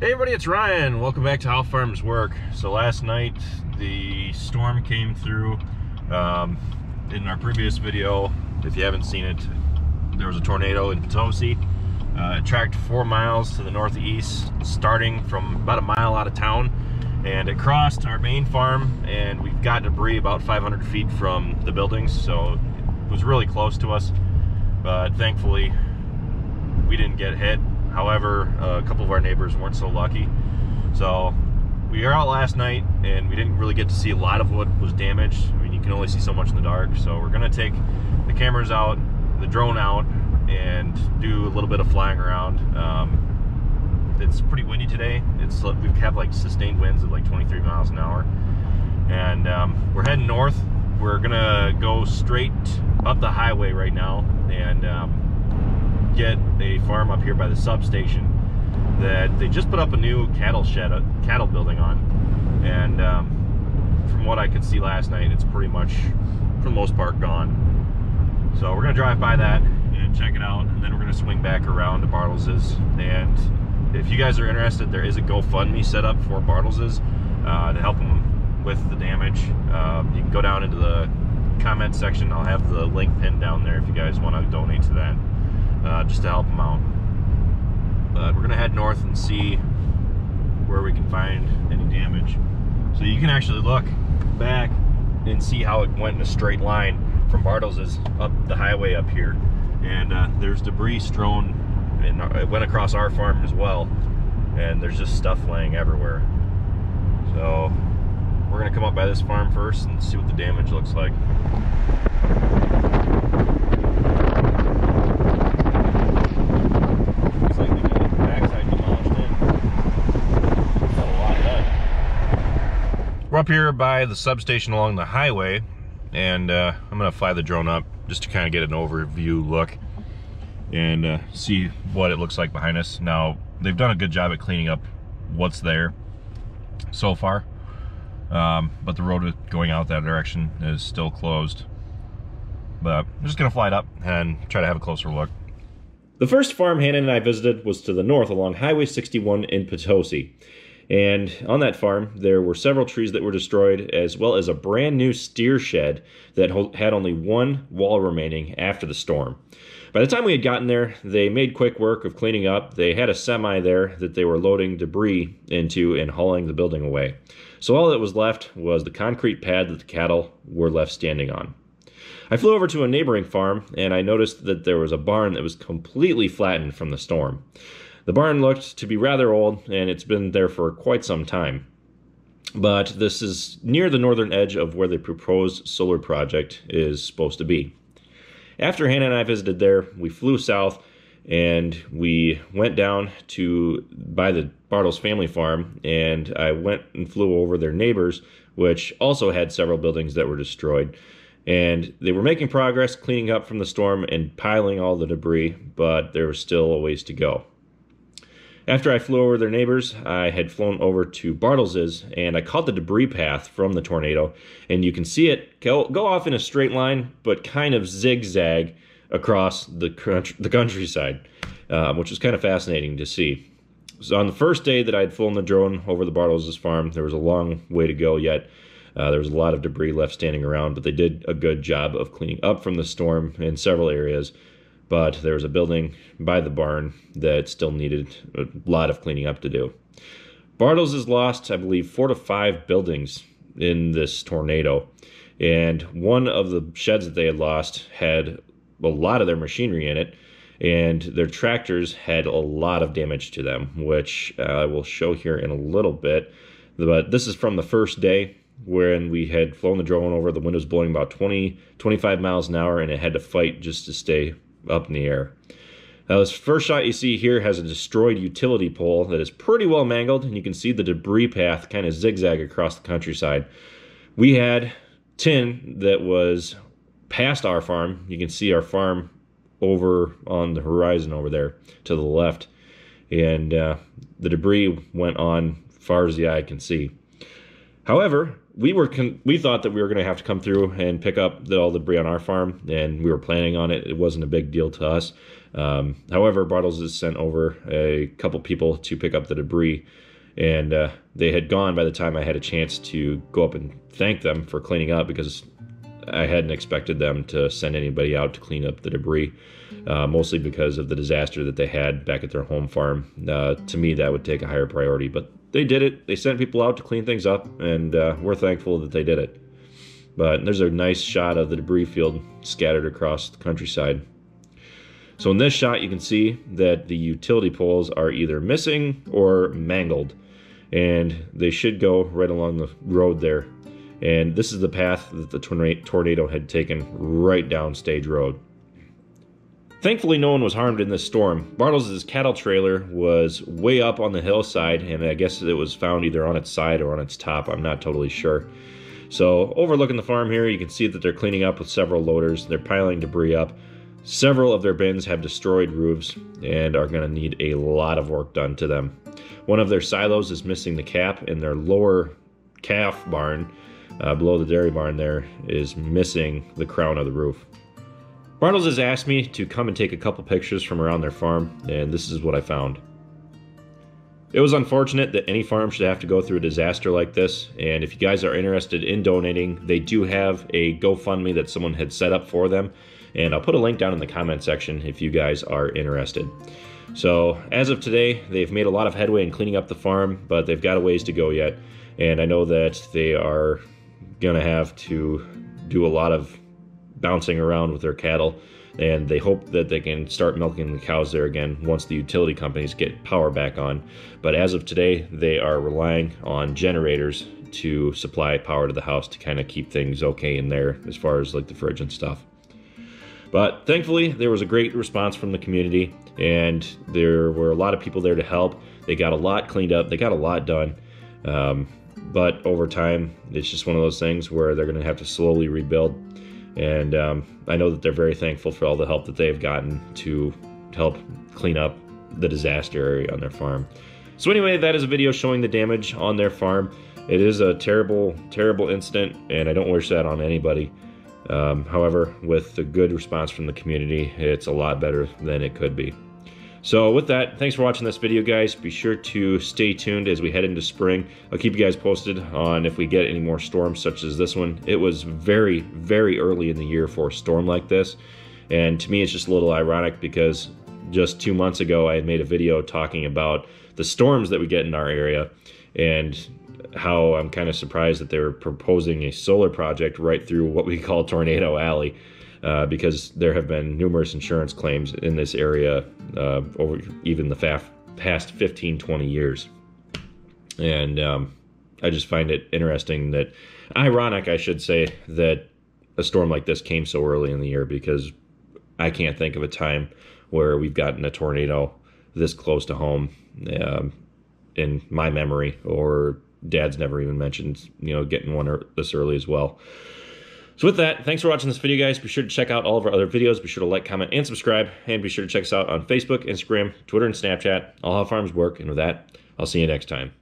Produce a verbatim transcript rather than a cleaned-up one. Hey everybody, it's Ryan. Welcome back to How Farms Work. So last night the storm came through. Um, in our previous video, if you haven't seen it, there was a tornado in Potosi. Uh, it tracked four miles to the northeast, starting from about a mile out of town, and it crossed our main farm, and we've got debris about five hundred feet from the buildings, so it was really close to us, but thankfully we didn't get hit. However, uh, a couple of our neighbors weren't so lucky. So we were out last night and we didn't really get to see a lot of what was damaged. I mean, you can only see so much in the dark. So we're gonna take the cameras out, the drone out, and do a little bit of flying around. Um, it's pretty windy today. It's we have like sustained winds of like twenty-three miles an hour. And um, we're heading north. We're gonna go straight up the highway right now and um, get a farm up here by the substation that they just put up a new cattle shed, a cattle building on, and um, from what I could see last night, it's pretty much, for the most part, gone. So we're gonna drive by that and check it out, and then we're gonna swing back around to Bartels's. And if you guys are interested, there is a GoFundMe set up for Bartels's uh, to help them with the damage. Uh, you can go down into the comment section. I'll have the link pinned down there if you guys want to donate to that. Uh, just to help them out. But we're gonna head north and see where we can find any damage. So you can actually look back and see how it went in a straight line from Bartels's up the highway up here. And uh, there's debris strewn, and it went across our farm as well. And there's just stuff laying everywhere. So we're gonna come up by this farm first and see what the damage looks like. We're up here by the substation along the highway, and uh, I'm gonna fly the drone up just to kind of get an overview look and uh, see what it looks like behind us. Now, they've done a good job at cleaning up what's there so far, um, but the road going out that direction is still closed. But I'm just gonna fly it up and try to have a closer look. The first farm Hannah and I visited was to the north along Highway sixty-one in Potosi. And on that farm, there were several trees that were destroyed, as well as a brand new steer shed that had only one wall remaining after the storm. By the time we had gotten there, they made quick work of cleaning up. They had a semi there that they were loading debris into and hauling the building away. So all that was left was the concrete pad that the cattle were left standing on. I flew over to a neighboring farm, and I noticed that there was a barn that was completely flattened from the storm. The barn looked to be rather old, and it's been there for quite some time. But this is near the northern edge of where the proposed solar project is supposed to be. After Hannah and I visited there, we flew south, and we went down to by the Bartels family farm, and I went and flew over their neighbors, which also had several buildings that were destroyed. And they were making progress cleaning up from the storm and piling all the debris, but there was still a ways to go. After I flew over their neighbors, I had flown over to Bartels's, and I caught the debris path from the tornado, and you can see it go, go off in a straight line, but kind of zigzag across the, crunch, the countryside, uh, which was kind of fascinating to see. So on the first day that I had flown the drone over the Bartels's farm, there was a long way to go yet. Uh, there was a lot of debris left standing around, but they did a good job of cleaning up from the storm in several areas. But there was a building by the barn that still needed a lot of cleaning up to do. Bartels has lost, I believe, four to five buildings in this tornado. And one of the sheds that they had lost had a lot of their machinery in it, and their tractors had a lot of damage to them, which uh, I will show here in a little bit. But this is from the first day, when we had flown the drone over, the wind was blowing about twenty, twenty-five miles an hour, and it had to fight just to stay up in the air. Now, this first shot you see here has a destroyed utility pole that is pretty well mangled, and you can see the debris path kind of zigzag across the countryside. We had tin that was past our farm. You can see our farm over on the horizon over there to the left, and uh, the debris went on far as the eye can see. However, we were con we thought that we were going to have to come through and pick up the, all the debris on our farm, and we were planning on it. It wasn't a big deal to us. Um, however, Bartels has sent over a couple people to pick up the debris, and uh, they had gone by the time I had a chance to go up and thank them for cleaning up, because I hadn't expected them to send anybody out to clean up the debris, uh, mostly because of the disaster that they had back at their home farm. Uh, to me, that would take a higher priority, but they did it. They sent people out to clean things up, and uh, we're thankful that they did it. But there's a nice shot of the debris field scattered across the countryside. So in this shot, you can see that the utility poles are either missing or mangled, and they should go right along the road there. And this is the path that the tornado had taken right down Stage Road. Thankfully, no one was harmed in this storm. Bartels' cattle trailer was way up on the hillside, and I guess it was found either on its side or on its top. I'm not totally sure. So overlooking the farm here, you can see that they're cleaning up with several loaders. They're piling debris up. Several of their bins have destroyed roofs and are going to need a lot of work done to them. One of their silos is missing the cap, and their lower calf barn Uh, below the dairy barn there is missing the crown of the roof. Bartels has asked me to come and take a couple pictures from around their farm, and this is what I found. It was unfortunate that any farm should have to go through a disaster like this, and if you guys are interested in donating, they do have a GoFundMe that someone had set up for them, and I'll put a link down in the comment section if you guys are interested. So as of today, they've made a lot of headway in cleaning up the farm, but they've got a ways to go yet, and I know that they are gonna have to do a lot of bouncing around with their cattle, and they hope that they can start milking the cows there again once the utility companies get power back on. But as of today, they are relying on generators to supply power to the house to kind of keep things okay in there as far as like the fridge and stuff. But thankfully, there was a great response from the community, and there were a lot of people there to help. They got a lot cleaned up, they got a lot done. Um, But over time, it's just one of those things where they're going to have to slowly rebuild. And um, I know that they're very thankful for all the help that they've gotten to help clean up the disaster area on their farm. So anyway, that is a video showing the damage on their farm. It is a terrible, terrible incident, and I don't wish that on anybody. Um, however, with the good response from the community, it's a lot better than it could be. So with that, thanks for watching this video, guys. Be sure to stay tuned as we head into spring. I'll keep you guys posted on if we get any more storms such as this one. It was very, very early in the year for a storm like this. And to me, it's just a little ironic because just two months ago, I had made a video talking about the storms that we get in our area and how I'm kind of surprised that they were proposing a solar project right through what we call Tornado Alley. Uh, because there have been numerous insurance claims in this area uh, over even the past fifteen, twenty years. And um, I just find it interesting that, ironic I should say, that a storm like this came so early in the year, because I can't think of a time where we've gotten a tornado this close to home um, in my memory, or Dad's never even mentioned, you know, getting one this early as well. So with that, thanks for watching this video, guys. Be sure to check out all of our other videos. Be sure to like, comment, and subscribe. And be sure to check us out on Facebook, Instagram, Twitter, and Snapchat. All How Farms Work. And with that, I'll see you next time.